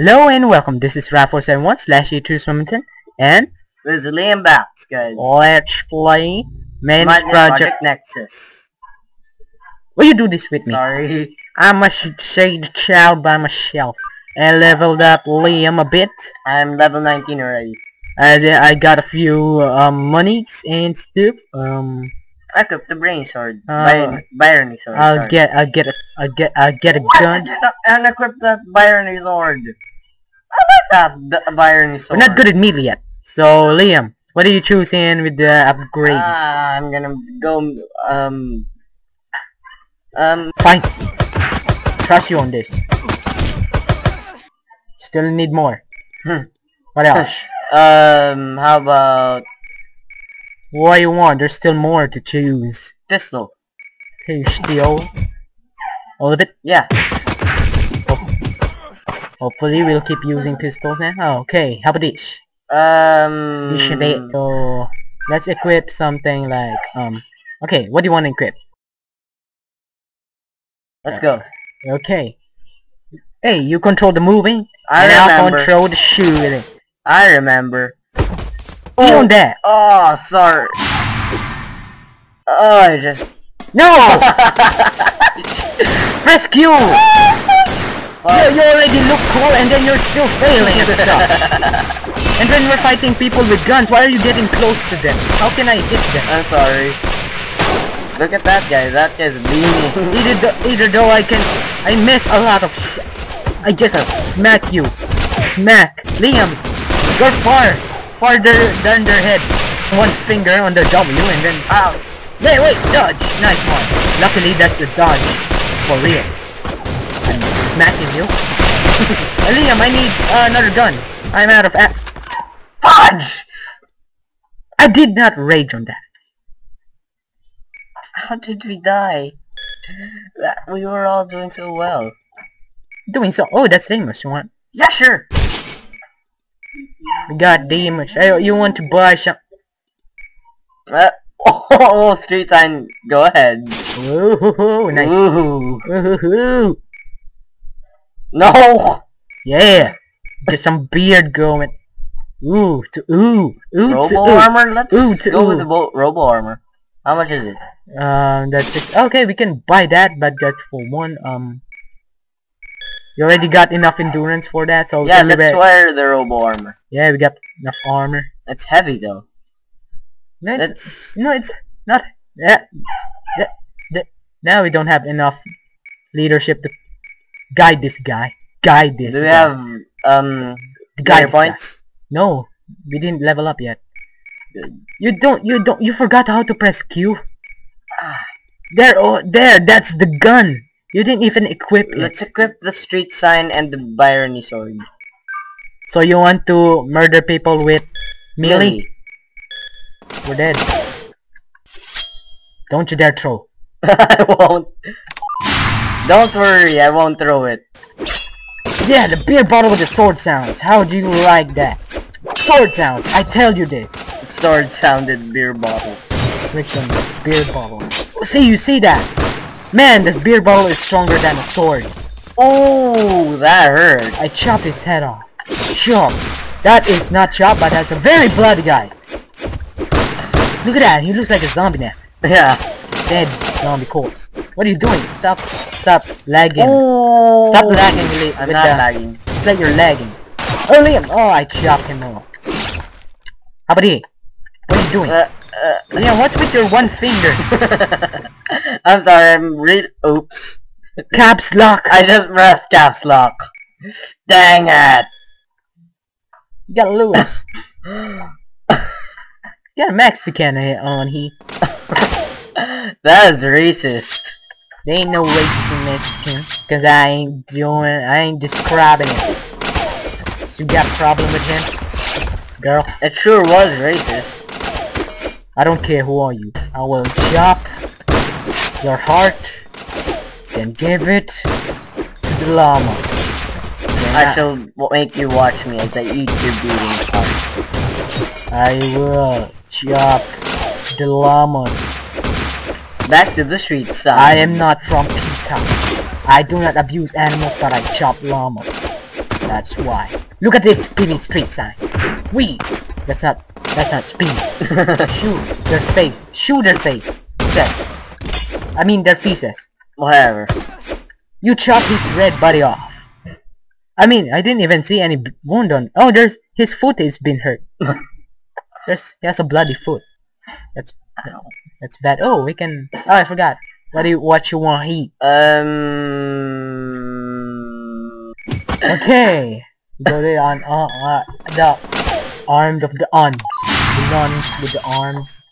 Hello and welcome, this is rai471 / Etriuswimbleton and this is Liam Bax, guys. Let's play Madness Project Nexus. Will you do this with me? Sorry. I'm a sage child by myself. I leveled up Liam a bit. I'm level 19 already. I got a few monies and stuff. I took the brain sword. Barony sword. I'll get a gun. And equip that barony sword. I like that barony sword. We're not good at melee yet. So Liam, what are you choosing with the upgrades? I'm gonna go fine. Trust you on this. Still need more. What else? How about? What do you want? There's still more to choose. Pistol. Pistol. All of it? Yeah. Hopefully we'll keep using pistols now. Oh, okay, how about this? Let's equip something like okay, what do you want to equip? Let's go. Okay. Hey, you control the moving. I'll control the shooting. I remember. Oh, that. Oh, sorry. Oh, I just... No! Rescue! You already look cool and then you're still failing at stuff. And then we're fighting people with guns. Why are you getting close to them? How can I hit them? I'm sorry. Look at that guy. That guy's beaming. Either though I miss a lot of shit. I just smack you. Smack. Liam, you're far. Farther than their head. One finger on the W and then ow. Hey, wait, dodge. Nice one. Luckily that's the dodge for real. I'm smacking you. Liam, I need another gun. I'm out of fudge! I did not rage on that. How did we die? We were all doing so well. Oh, that's Deimos. You want? Yeah, sure. God damn it! You want to buy some? Oh, street sign. Go ahead. Ooh, nice. Ooh. No. Yeah. Get some beard going. Ooh, to ooh, ooh. Robo armor. Let's go with the robo armor. How much is it? That's it. Okay. We can buy that, but that's for one. You already got enough endurance for that, so yeah, let's wear the robo armor. Yeah, we got enough armor. It's heavy though. No, it's not. Now we don't have enough leadership to guide this guy. Do we have guide points? No, we didn't level up yet. You forgot how to press Q. There, oh, there. That's the gun. You didn't even equip it. Let's equip the street sign and the barony sword. So you want to murder people with melee? We're dead. Don't you dare throw. I won't. Don't worry, I won't throw it. Yeah, the beer bottle with the sword sounds. How do you like that? Sword sounds, I tell you this. Sword sounded beer bottle. Freaking beer bottles. See, you see that? Man, this beer bottle is stronger than a sword. Oh, that hurt. I chopped his head off. Chop. That is not chop, but that's a very bloody guy. Look at that, he looks like a zombie now. Yeah. Dead zombie corpse. What are you doing? Stop lagging. Oh. Stop lagging, Liam. I'm not lagging. It's like you're lagging. Oh, Liam. Oh, I chopped him off. How about he? What are you doing? Liam, what's with your one finger? I'm sorry, oops. Caps lock! I just pressed caps lock. Dang it! You got Lewis. You got a Mexican on he. That is racist. There ain't no racist in Mexican. Cause I ain't describing it. So you got a problem with him? Girl. It sure was racist. I don't care who are you. I will chop your heart, then give it to the llamas. I shall make you watch me as I eat your beating heart. I will chop the llamas. Back to the street side. I am not from Kita. I do not abuse animals, but I chop llamas. That's why. Look at this spinning street sign. We. That's not spin. Shoot their face. Shoot their face. Says. I mean their feces. Whatever. You chop his red body off. I mean, I didn't even see any wound on. Oh, there's his foot is been hurt. He has a bloody foot. That's bad. Oh, we can. Oh, I forgot. What you want to eat? Okay. Go there on the arms of the nuns. The nuns with the arms.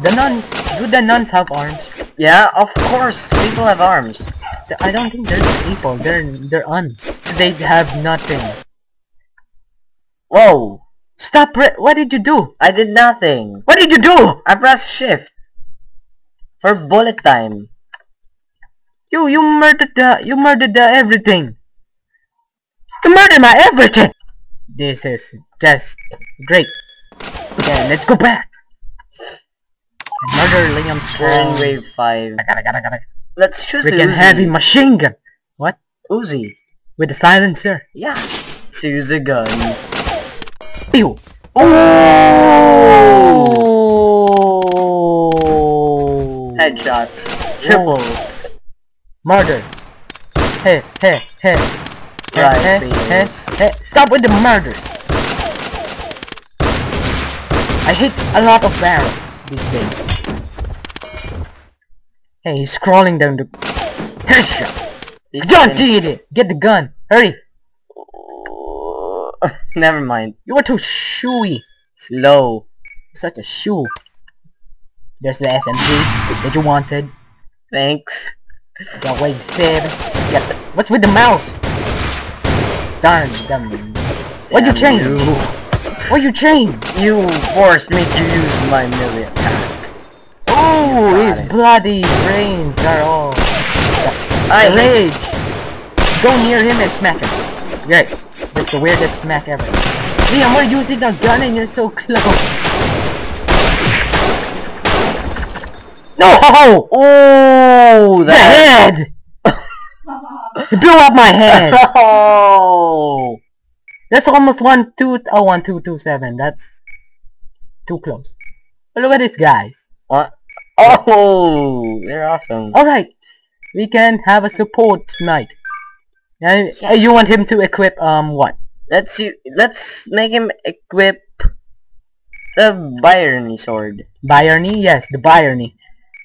The nuns. Do the nuns have arms? Yeah, of course. People have arms. I don't think they're people. They're nuns. They have nothing. Whoa! Stop! What did you do? I did nothing. What did you do? I pressed shift for bullet time. You murdered everything. You murdered my everything. This is just great. Okay, let's go back. Murder Liam's turn wave 5. I gotta. Let's choose the heavy machine gun. What? Uzi. With the silencer. Yeah. Choose a gun. Pew. Oh! Headshots. Triple. Murder. Hey. Stop with the murders. I hit a lot of barrels these days. Hey, he's crawling down the... Headshot! Don't do it! Get the gun! Hurry! Never mind. You are too shooey. Slow. Such a shoe. There's the SMG that you wanted. Thanks. Got wave 7. Got the... What's with the mouse? Darn. What'd you change? What'd you change? You forced me to use my million. Oh, his bloody brains are all... I rage! Go near him and smack him. Right. That's the weirdest smack ever. Liam, we're using a gun and you're so close. No! Oh! The head! It blew up my head! Oh! That's almost 1227. That's... too close. But look at this, guys. What? Oh, they're awesome. Alright, we can have a support knight. And yes. You want him to equip, what? Let's see, let's make him equip the Byrony sword. Byrony? Yes, the Byrony.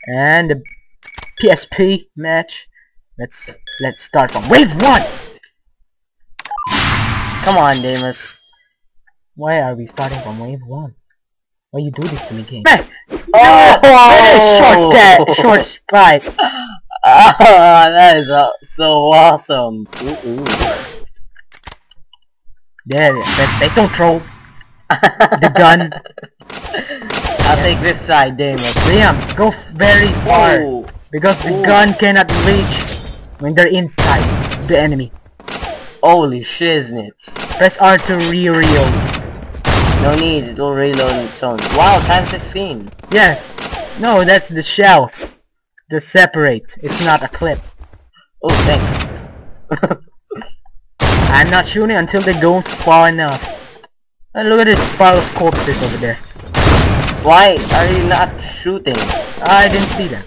And the PSP match. Let's start from wave 1! Come on, Deimos. Why are we starting from wave 1? Why you do this to me, game? Hey! Oh, that is short sprite. Oh, that is so awesome. Ooh. There, they don't throw the gun. I'll take this side, Deimos. Liam, go very far. Ooh. Because the gun cannot reach when they're inside the enemy. Holy shiznits. Press R to reload. No need, it will reload on its own. Wow, time 16! Yes! No, that's the shells. The separate, it's not a clip. Oh, thanks. I'm not shooting until they go far enough. And look at this pile of corpses over there. Why are you not shooting? I didn't see that.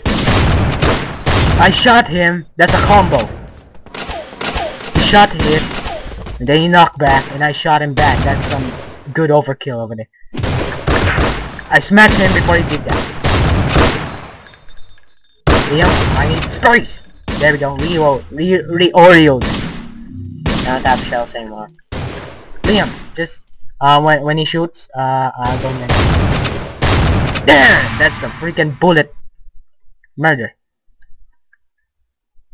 I shot him, that's a combo. He shot him, and then he knocked back, and I shot him back, that's some... good overkill over there. I smashed him before he did that. Liam, I need space. There we go. Reorioed. Not that shells anymore. Liam, just when he shoots, I'll go next. There! That's a freaking bullet. Murder.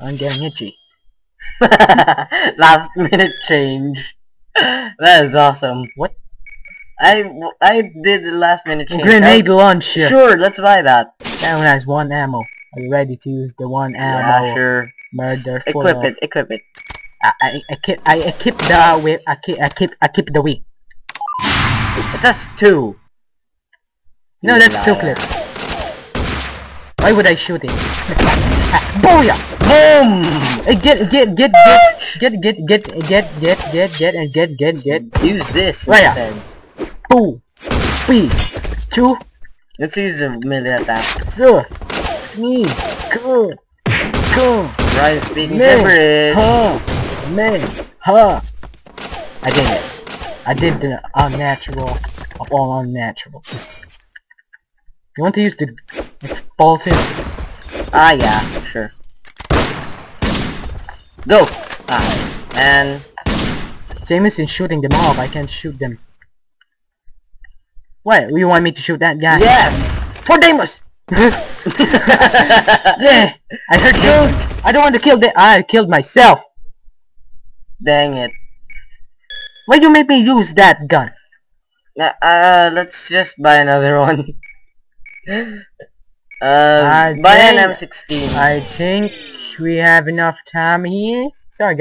I'm getting itchy. Last minute change. That is awesome. What? I did the last minute change. Grenade launcher. Sure, let's buy that. That one has 1 ammo. Are you ready to use the 1 ammo? Yeah, sure. Murder. Equip it. I keep the whip. I keep the whip. That's 2. No, that's 2 clips. Why would I shoot it? Booyah! Boom! Get. Use this instead. Boo! Bee! Two! Let's use a minute at that. So! Me! Cool! Cool! Ryan speaking gibberish! Ha! Man! Ha! I did it. I did the unnatural of all unnaturals. You want to use the explosives? Ah, yeah, sure. Go! Ah, and... Jameson's shooting them all, but I can't shoot them. What? You want me to shoot that guy? Yes! For Deimos! Yeah! I heard you! I don't want to kill them. I killed myself! Dang it. Why you make me use that gun? Let's just buy another one. Buy an M16. I think we have enough time here. Sorry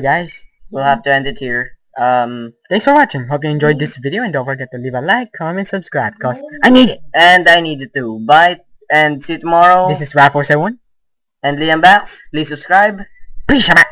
guys, we'll have to end it here. Thanks for watching. Hope you enjoyed this video, and don't forget to leave a like, comment, subscribe, cause I need it. And I need it too. Bye and see you tomorrow. This is rai471 and Liam Bax. Please subscribe. Peace out.